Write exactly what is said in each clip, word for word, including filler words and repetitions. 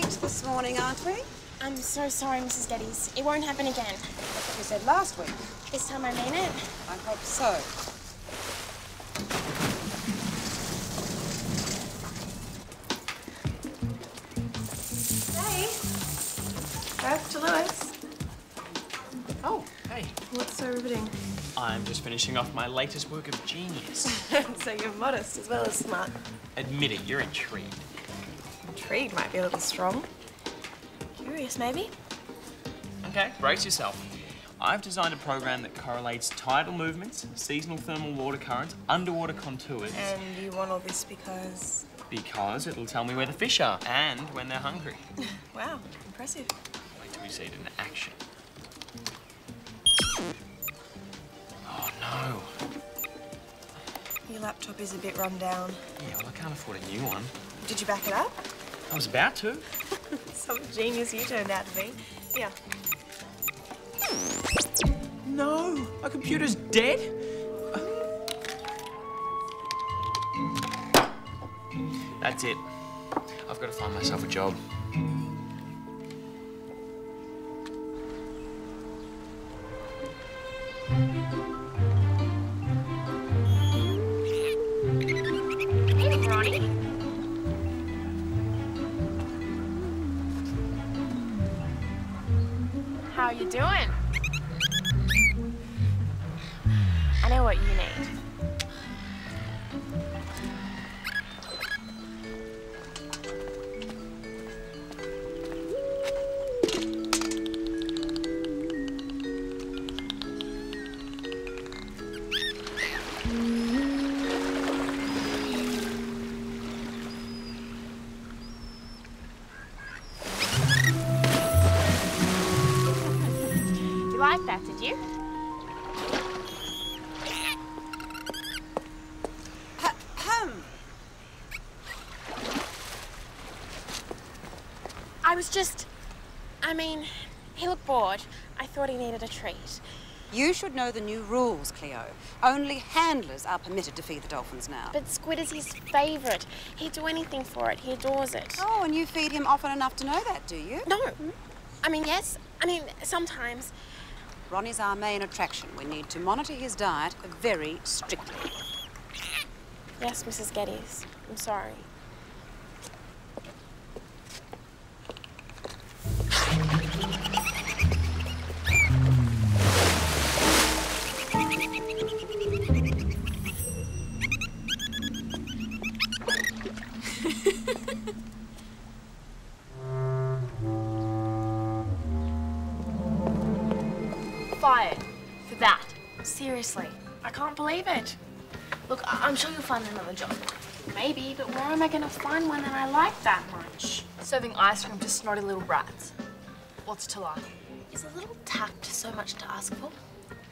late this morning, aren't we? I'm so sorry, Missus Geddes. It won't happen again. That's what we said last week. This time I mean it. I hope so. Hey. Back to Lewis. Oh, hey. What's so riveting? I'm just finishing off my latest work of genius. So you're modest as well as smart. Admit it, you're intrigued. Intrigued might be a little strong. Curious, maybe? Okay, brace yourself. I've designed a program that correlates tidal movements, seasonal thermal water currents, underwater contours. And you want all this because? Because it'll tell me where the fish are and when they're hungry. Wow, impressive. Wait till we see it in action. Oh, no. Your laptop is a bit run down. Yeah, well, I can't afford a new one. Did you back it up? I was about to. Some genius you turned out to be. Yeah. No! Our computer's dead? That's it. I've got to find myself a job. Ronnie? How are you doing? I know what you need. Like that, did you? I was just... I mean, he looked bored. I thought he needed a treat. You should know the new rules, Cleo. Only handlers are permitted to feed the dolphins now. But squid is his favourite. He'd do anything for it. He adores it. Oh, and you feed him often enough to know that, do you? No. I mean, yes. I mean, sometimes. Ronnie's our main attraction. We need to monitor his diet very strictly. Yes, Missus Geddes. I'm sorry. Fired for that. Seriously, I can't believe it. Look, I I'm sure you'll find another job. Maybe, but where am I going to find one that I like that much? Serving ice cream to snotty little brats. What's to like? Is a little tact so much to ask for?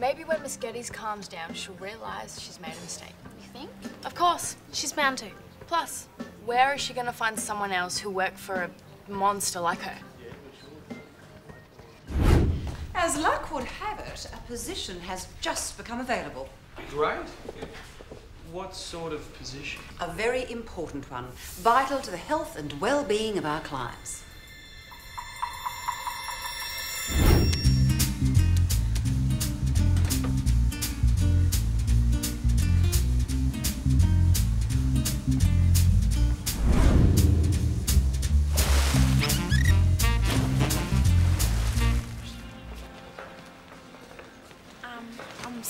Maybe when Miss Geddes calms down, she'll realise she's made a mistake. You think? Of course, she's bound to. Plus, where is she going to find someone else who worked for a monster like her? As luck would have it, a position has just become available. Great. What sort of position? A very important one, vital to the health and well-being of our clients.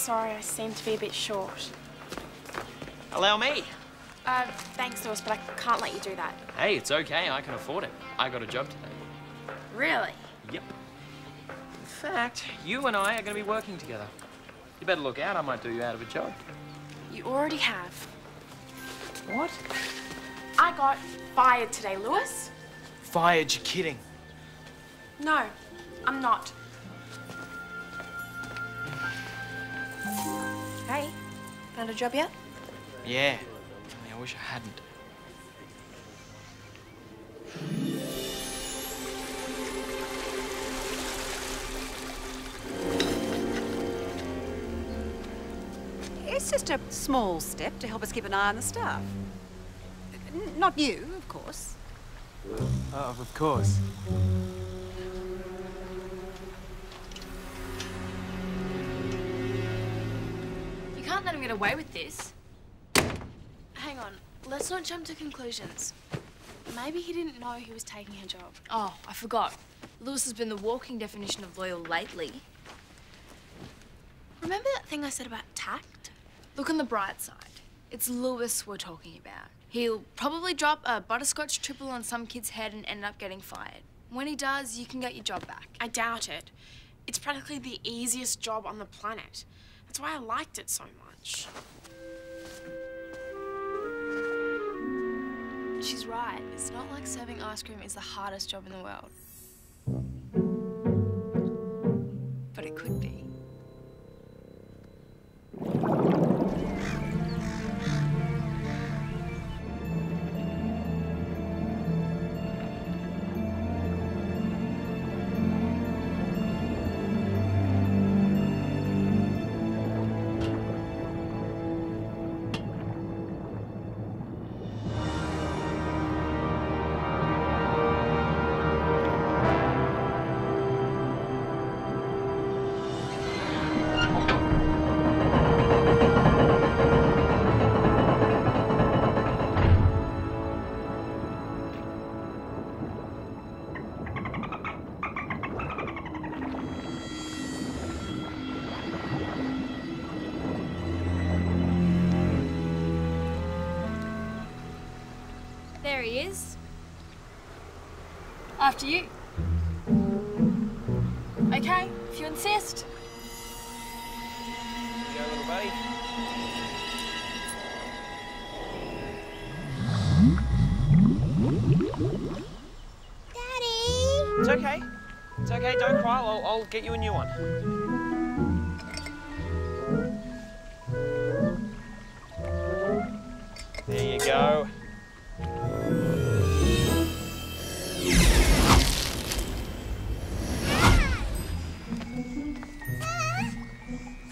Sorry, I seem to be a bit short. Allow me. Uh, thanks, Lewis, but I can't let you do that. Hey, it's okay. I can afford it. I got a job today. Really? Yep. In fact, you and I are going to be working together. You better look out. I might do you out of a job. You already have. What? I got fired today, Lewis. Fired? You're kidding. No, I'm not. Hey, found a job yet? Yeah. I, mean, I wish I hadn't. It's just a small step to help us keep an eye on the staff. Not you, of course. Uh, of course. You can't let him get away with this. Hang on, let's not jump to conclusions. Maybe he didn't know he was taking her job. Oh, I forgot. Lewis has been the walking definition of loyal lately. Remember that thing I said about tact? Look on the bright side. It's Lewis we're talking about. He'll probably drop a butterscotch triple on some kid's head and end up getting fired. When he does, you can get your job back. I doubt it. It's practically the easiest job on the planet. That's why I liked it so much. She's right. It's not like serving ice cream is the hardest job in the world. But it could be. There he is. After you. Okay, if you insist. Here you go, little buddy. Daddy! It's okay. It's okay, don't cry. I'll, I'll get you a new one. There you go.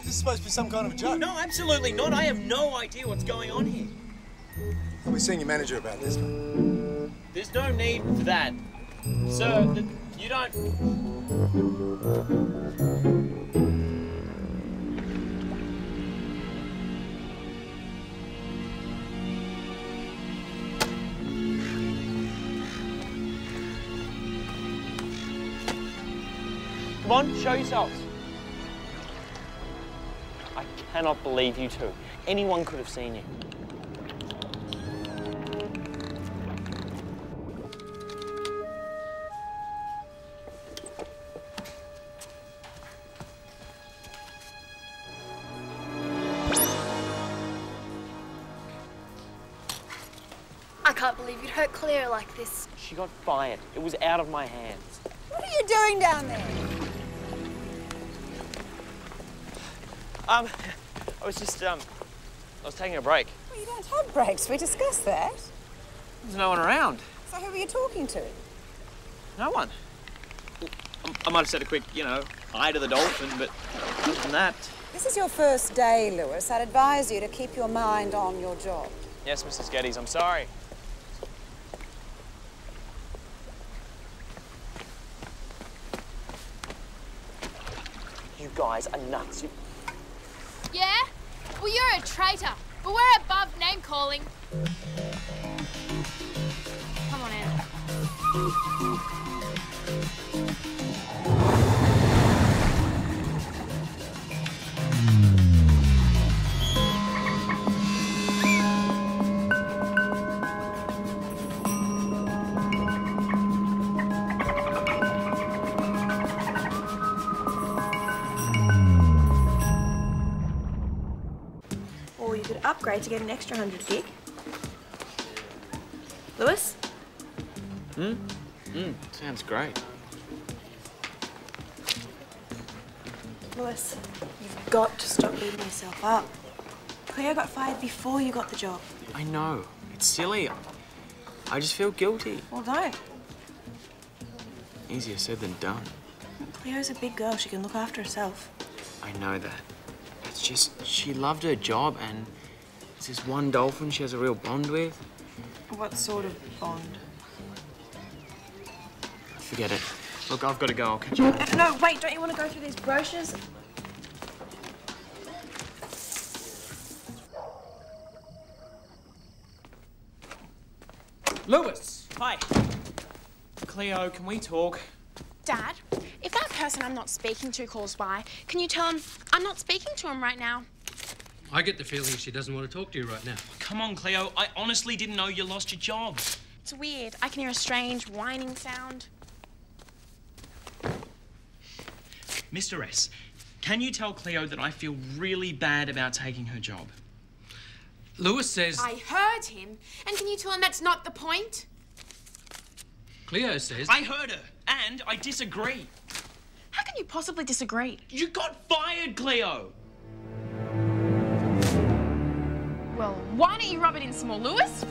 Supposed to be some kind of a joke. No, absolutely not. I have no idea what's going on here. I'll be seeing your manager about this, mate. There's no need for that. Sir, the, you don't... Come on, show yourselves. I cannot believe you two. Anyone could have seen you. I can't believe you'd hurt Cleo like this. She got fired. It was out of my hands. What are you doing down there? Um... I was just, um, I was taking a break. Well, you don't have breaks. We discussed that. There's no one around. So who were you talking to? No one. I might have said a quick, you know, hi to the dolphin, but other than that... This is your first day, Lewis. I'd advise you to keep your mind on your job. Yes, Missus Geddes, I'm sorry. You guys are nuts. You... Yeah? Well, you're a traitor, but we're above name-calling. Come on in. Or you could upgrade to get an extra one hundred gig. Lewis? Hmm? Hmm, sounds great. Lewis, you've got to stop beating yourself up. Cleo got fired before you got the job. I know. It's silly. I just feel guilty. Well, don't. Easier said than done. Cleo's a big girl. She can look after herself. I know that. It's just, she loved her job, and there's this one dolphin she has a real bond with. What sort of bond? forget it. Look, I've got to go. I'll catch you. No, wait, don't you want to go through these brochures? Lewis! Hi. Cleo, can we talk? Dad, if that person I'm not speaking to calls by, can you tell him I'm not speaking to him right now? I get the feeling she doesn't want to talk to you right now. Come on, Cleo. I honestly didn't know you lost your job. It's weird. I can hear a strange whining sound. Mister S, can you tell Cleo that I feel really bad about taking her job? Lewis says... I heard him. And can you tell him that's not the point? Cleo says... I heard her, and I disagree. How can you possibly disagree? You got fired, Cleo! Well, why don't you rub it in some more, Lewis?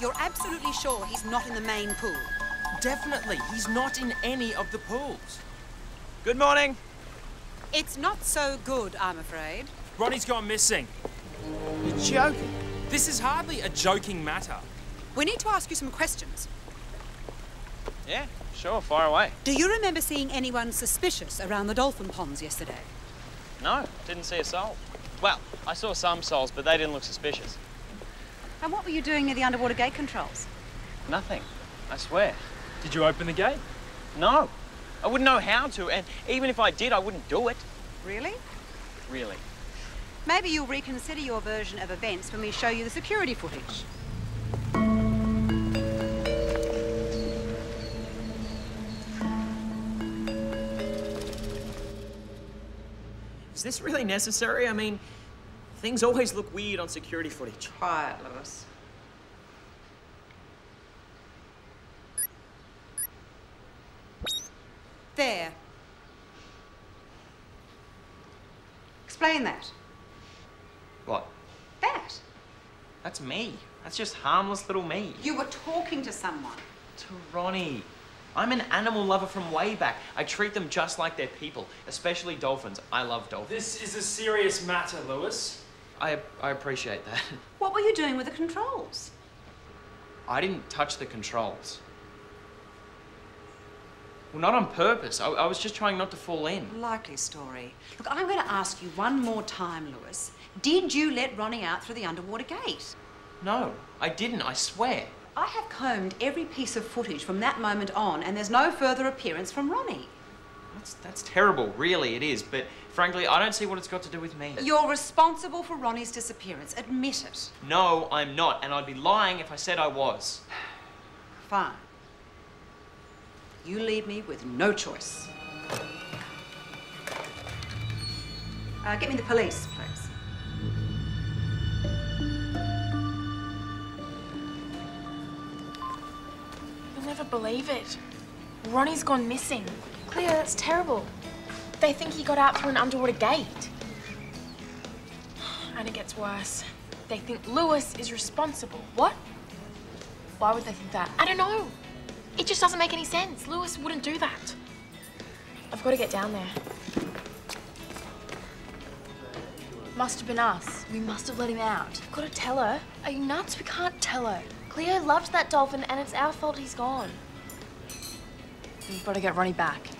You're absolutely sure he's not in the main pool? Definitely. He's not in any of the pools. Good morning. It's not so good, I'm afraid. Ronnie's gone missing. You're joking. This is hardly a joking matter. We need to ask you some questions. Yeah, sure, fire away. Do you remember seeing anyone suspicious around the dolphin ponds yesterday? No, didn't see a soul. Well, I saw some souls, but they didn't look suspicious. And what were you doing near the underwater gate controls? Nothing, I swear. Did you open the gate? No. I wouldn't know how to, and even if I did, I wouldn't do it. Really? Really. Maybe you'll reconsider your version of events when we show you the security footage. Is this really necessary? I mean... things always look weird on security footage. Quiet, Lewis. There. Explain that. What? That. That's me. That's just harmless little me. You were talking to someone. To Ronnie. I'm an animal lover from way back. I treat them just like they're people, especially dolphins. I love dolphins. This is a serious matter, Lewis. I, I appreciate that. What were you doing with the controls? I didn't touch the controls. Well, not on purpose. I, I was just trying not to fall in. Likely story. Look, I'm going to ask you one more time, Lewis. Did you let Ronnie out through the underwater gate? No, I didn't, I swear. I have combed every piece of footage from that moment on, and there's no further appearance from Ronnie. That's, that's terrible, really it is, but frankly, I don't see what it's got to do with me. You're responsible for Ronnie's disappearance. Admit it. No, I'm not, and I'd be lying if I said I was. Fine. You leave me with no choice. Uh, get me the police, please. You'll never believe it. Ronnie's gone missing. Cleo, that's terrible. They think he got out through an underwater gate. And it gets worse. They think Lewis is responsible. What? Why would they think that? I don't know. It just doesn't make any sense. Lewis wouldn't do that. I've got to get down there. Must have been us. We must have let him out. I've got to tell her. Are you nuts? We can't tell her. Cleo loves that dolphin, and it's our fault he's gone. We've got to get Ronnie back.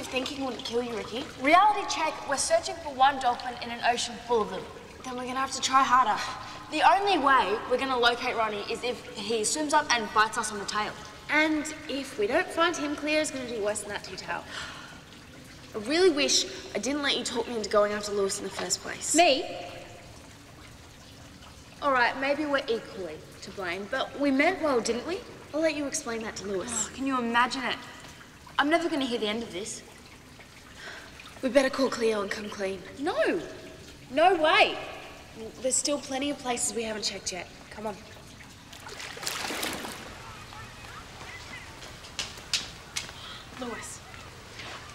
Thinking wouldn't kill you, Rikki. Reality check, we're searching for one dolphin in an ocean full of them. Then we're gonna have to try harder. The only way we're gonna locate Ronnie is if he swims up and bites us on the tail. And if we don't find him, Cleo's gonna do worse than that two-tail. I really wish I didn't let you talk me into going after Lewis in the first place. Me? All right, maybe we're equally to blame, but we meant well, didn't we? I'll let you explain that to Lewis. Oh, can you imagine it? I'm never going to hear the end of this. We better call Cleo and come clean. No. No way. There's still plenty of places we haven't checked yet. Come on. Lewis,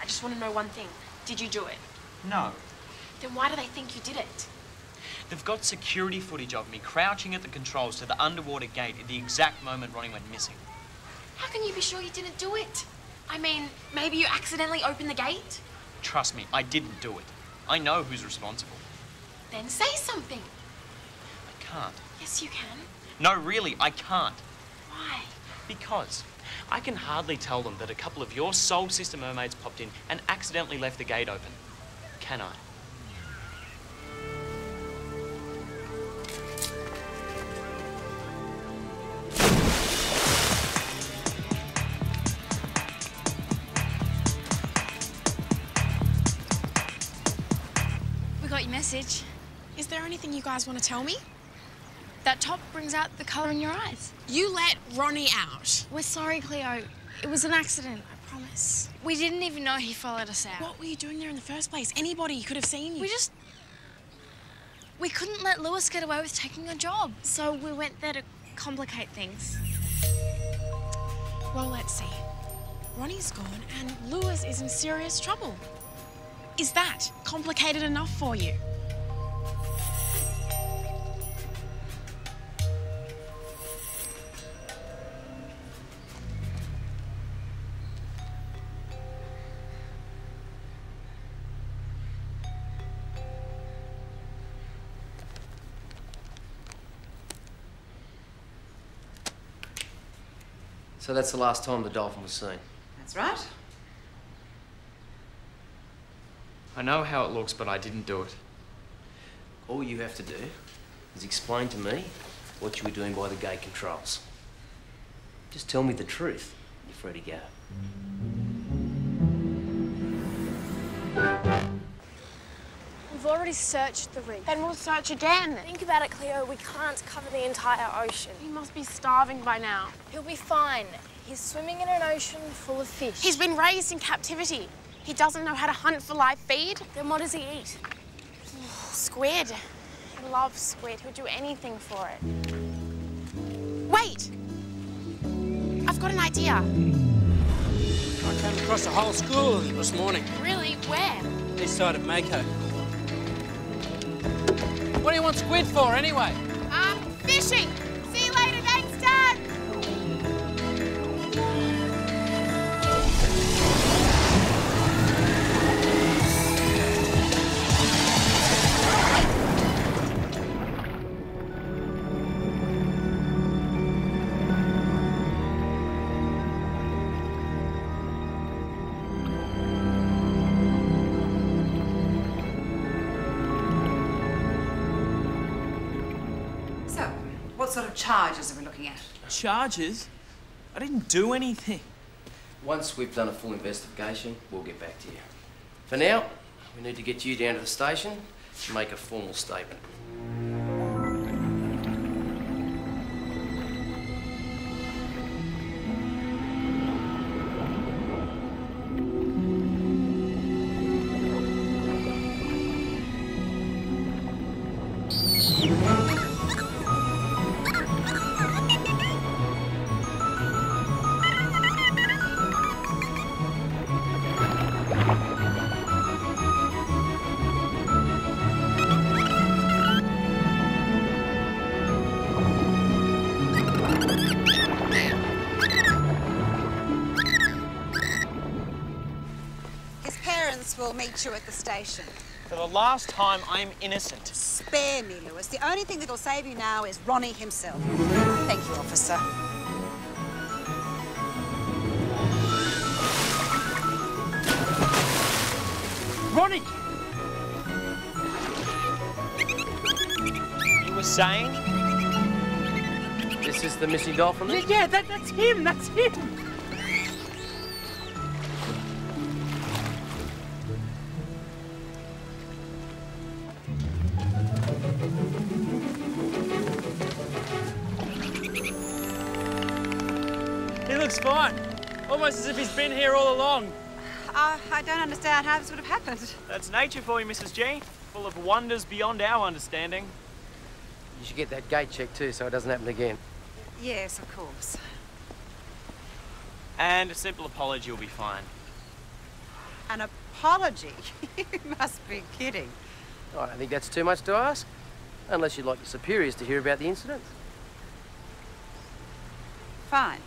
I just want to know one thing. Did you do it? No. Then why do they think you did it? They've got security footage of me crouching at the controls to the underwater gate at the exact moment Ronnie went missing. How can you be sure you didn't do it? I mean, maybe you accidentally opened the gate? Trust me, I didn't do it. I know who's responsible. Then say something. I can't. Yes, you can. No, really, I can't. Why? Because I can hardly tell them that a couple of your soul sister mermaids popped in and accidentally left the gate open. Can I? Message. Is there anything you guys want to tell me? That top brings out the colour in your eyes. You let Ronnie out. We're sorry, Cleo. It was an accident, I promise. We didn't even know he followed us out. What were you doing there in the first place? Anybody could have seen you. We just... We couldn't let Lewis get away with taking a job. So we went there to complicate things. Well, let's see. Ronnie's gone and Lewis is in serious trouble. Is that complicated enough for you? So that's the last time the dolphin was seen. That's right. I know how it looks, but I didn't do it. All you have to do is explain to me what you were doing by the gate controls. Just tell me the truth. You're free to go. We've already searched the reef. Then we'll search again. Think about it, Cleo. We can't cover the entire ocean. He must be starving by now. He'll be fine. He's swimming in an ocean full of fish. He's been raised in captivity. He doesn't know how to hunt for live feed. Then what does he eat? Squid. He loves squid. He'll do anything for it. Wait! I've got an idea. I came across a whole school of them this morning. Really? Where? East side of Mako. What do you want squid for, anyway? Um, fishing. See you later, thanks, Dad. What sort of charges are we looking at? Charges? I didn't do anything. Once we've done a full investigation, we'll get back to you. For now, we need to get you down to the station to make a formal statement. We'll meet you at the station. For the last time, I'm innocent. Spare me, Lewis. The only thing that'll save you now is Ronnie himself. Thank you, officer. Ronnie! You were saying? This is the missing dolphin? Yeah, yeah that, that's him, that's him. he's fine. Almost as if he's been here all along. Uh, I don't understand how this would have happened. That's nature for you, Missus G. Full of wonders beyond our understanding. You should get that gate checked too, so it doesn't happen again. Yes, of course. And a simple apology will be fine. An apology? You must be kidding. Oh, I don't think that's too much to ask. Unless you'd like your superiors to hear about the incident. Fine.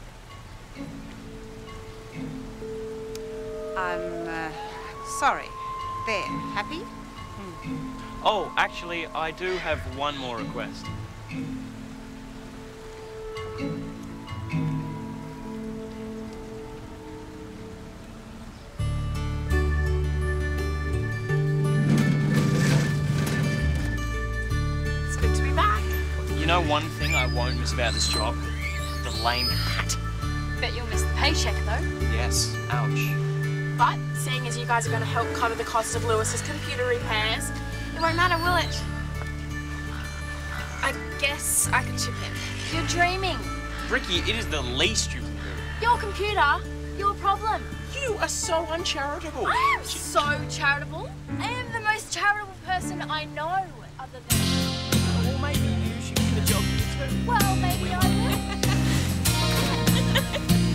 I'm uh, sorry. There, happy? Mm. Oh, actually, I do have one more request. It's good to be back. You know one thing I won't miss about this job? The lame hat. Bet you'll miss the paycheck, though. Yes, ouch. But, seeing as you guys are going to help cover the cost of Lewis's computer repairs, it won't matter, will it? I guess I can chip in. You're dreaming. Rikki, it is the least you can do. Your computer, your problem. You are so uncharitable. I am Ch so charitable. I am the most charitable person I know, other than... Or maybe you should get the job you do. Well, maybe I will.